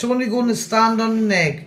Tony going to stand on an egg.